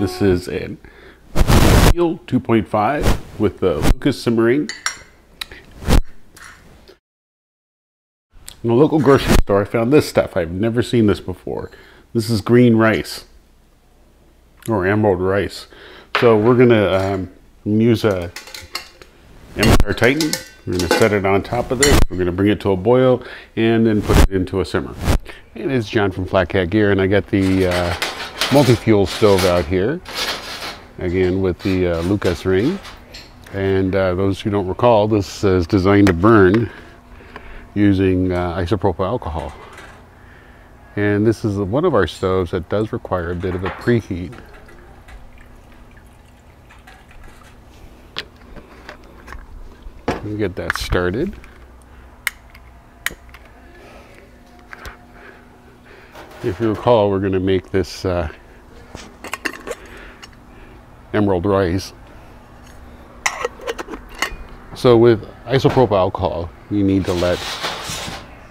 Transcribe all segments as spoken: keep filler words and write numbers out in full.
This is an Multi-Fuel two point five with the Lucas simmering. In the local grocery store, I found this stuff. I've never seen this before. This is green rice or emerald rice. So we're gonna um, use a M R Titan. We're gonna set it on top of this. We're gonna bring it to a boil and then put it into a simmer. And it's John from Flat Cat Gear, and I got the uh, multi-fuel stove out here, again with the uh, Lucas ring. And uh, those who don't recall, this is designed to burn using uh, isopropyl alcohol. And this is one of our stoves that does require a bit of a preheat. Get that started. If you recall, we're going to make this uh, emerald rice. So with isopropyl alcohol, you need to let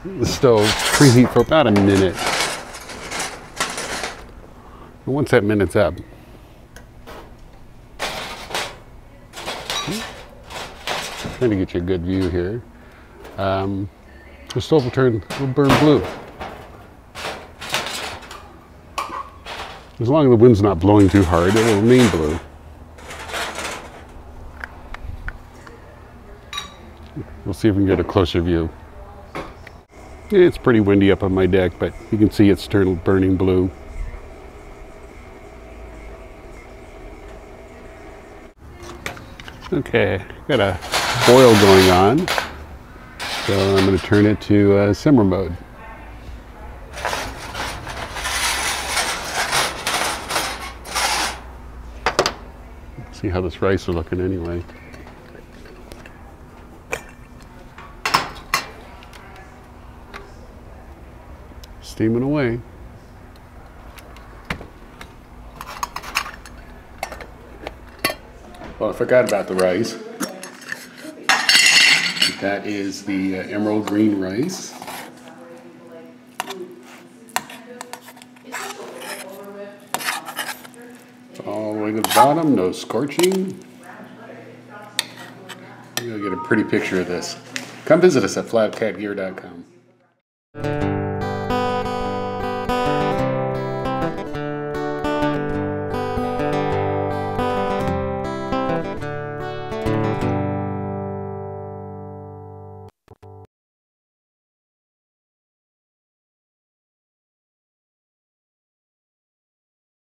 the stove preheat for about a minute. And once that minute's up, trying to get you a good view here. Um, the stove will turn, will burn blue. As long as the wind's not blowing too hard, it will remain blue. We'll see if we can get a closer view. It's pretty windy up on my deck, but you can see it's turned burning blue. Okay, got a boil going on, so I'm going to turn it to uh, simmer mode. Let's see how this rice is looking anyway. Steaming away. Well, I forgot about the rice. That is the uh, emerald green rice. All the way to the bottom, no scorching. You'll get a pretty picture of this. Come visit us at flat cat gear dot com.